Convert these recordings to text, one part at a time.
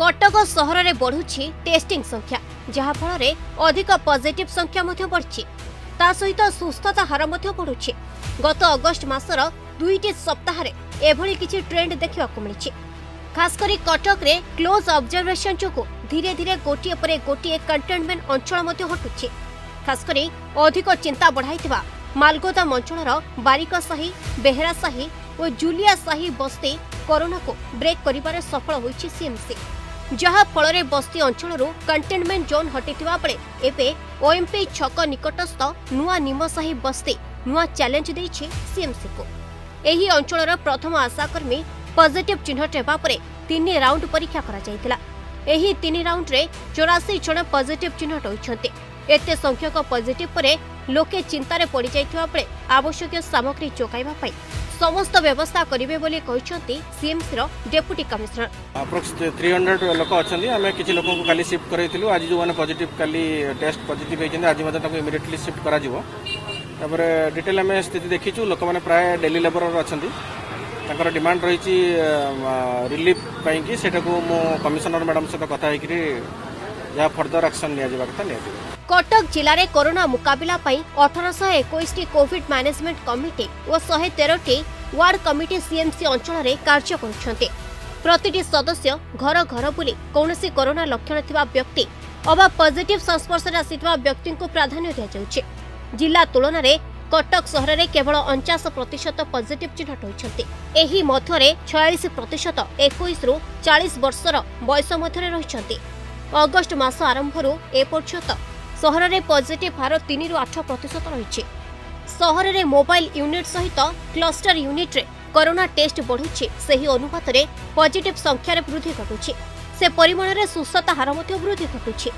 कटक सहर में बढ़ुछि टेस्टिंग संख्या जहा फल अधिक पॉजिटिव संख्या बढ़ी ता सहित सुस्थता हार बढ़ुछि। गत अगस्ट मासर दुईटी सप्ताह एभली किछि ट्रेंड देखा मिली। खास करी कटक रे क्लोज ऑब्जर्वेशन जो धीरे धीरे गोटे परे गोटे कंटेनमेंट अंचल हटुछि। खास करी अधिक चिंता बढ़ाइथिबा मालगोदाम अंचलर बारिका साही, बेहरा साही और जुलिया साही बस्ती कोरोना को ब्रेक करिबारे सफल होइछि सीएमसी। जहा फल बस्ती अंचल कंटेनमेंट जोन हटिथिबा बेले एबे ओएमपी छक निकटस्थ नुआ निमसाही बस्ती नुआ चैलेंज देइछि सीएमसी को। एही अंचलर प्रथम आशाकर्मी पॉजिटिव चिन्हट हेबा परे 3 राउंड परीक्षा करा जायतिला। एही 3 राउंड रे 84 जण पॉजिटिव चिन्हट होइछन्ते। एते संख्यक पॉजिटिव परे लोके चिंतारे पड़ी जायतिबा बेले आवश्यक सामग्री जोगाइबा पई समस्त व्यवस्था करेंगे बोली सीएमसी डेप्यूटी कमिश्नर। अप्रोक्स 300 लोक अच्छा आम किसी लोक काली शिफ्ट करूँ। आज जो मैंने पॉजिटिव काली टेस्ट पॉजिटिव होती आज मतलब इमिडिएटली शिफ्ट कर डिटेल आम स्थिति देखीचु। लोक मैंने प्राय डेली लेबर अच्छा डिमांड रही रिलीफ पाई से कमिश्नर मैडम सहित कथा जहाँ फर्दर एक्शन नि। कटक जिले में कोरोना मुकाबला 1821 कोविड मैनेजमेंट कमिटी और 113 वार्ड कमिटी सीएमसी अंचल में कार्य कर प्रति सदस्य घर घर बुली कौन कोरोना लक्षण थिबा व्यक्ति अबा पॉजिटिव संस्पर्श में आसिथिबा व्यक्ति को प्राधान्य दिया जाउछि। जिला तुलन में कटक सहर में केवल 49% पॉजिटिव चिन्हट होइछन्ते। एही मध्यरे 46% 21 रु 40 वर्षर वयस मध्यरे रहिछन्ते। अगस्ट मास आरंभरू एपर्यंत सहर में पॉजिटिव हार 3 ରୁ 8% रही। सहर में मोबाइल यूनिट सहित क्लस्टर यूनिट रे कोरोना टेस्ट बढ़ुछि। सही अनुपात रे पॉजिटिव संख्यार वृद्धि घटुछि से परिमाण रे सुस्थता हार मध्ये वृद्धि घटुछि।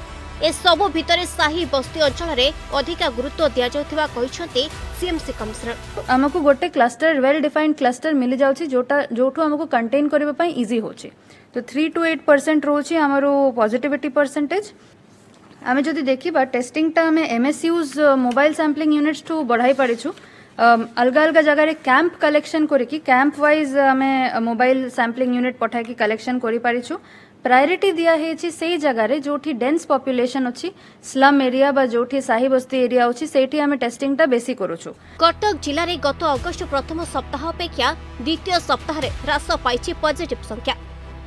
ए सबो भितरे साही बस्ती अंचल रे अधिका गुरुत्व दिया जाउथिबा कहिसंती सीएमसी कमिश्नर। हमकु गोटे क्लस्टर वेल डिफाइंड क्लस्टर मिल जाउछि जोटा जोठो हमकु कंटेन करबा पई इजी होछि। तो 3 to 8% रोछि हमरो पॉजिटिविटी परसेंटेज। आमे जदि देखिबा टेस्टिंग टा आमे एमएसयूज मोबाइल सैंपलिंग यूनिट्स टू बढ़ाई पारिछु। अलग अलग जगह रे कैंप कलेक्शन करिकि कैंप वाइज आमे मोबाइल सैंपलिंग यूनिट पठाई कि कलेक्शन करि पारिछु। प्रायोरिटी दिया हेछि सेही जगह रे जोठी डेंस पॉपुलेशन अछि स्लम एरिया बा जोठी साही बस्ती एरिया अछि सेठी आमे टेस्टिंग टा बेसी करूछु। कटक जिल्ला रे गत अगस्त प्रथम सप्ताह अपेक्षा द्वितीय सप्ताह रे ह्रास पाइछि पॉजिटिव संख्या।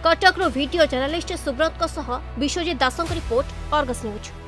कटक रो वीडियो जर्नलिस्ट सुब्रत को सह विश्वजीत दासों की रिपोर्ट आर्गस न्यूज।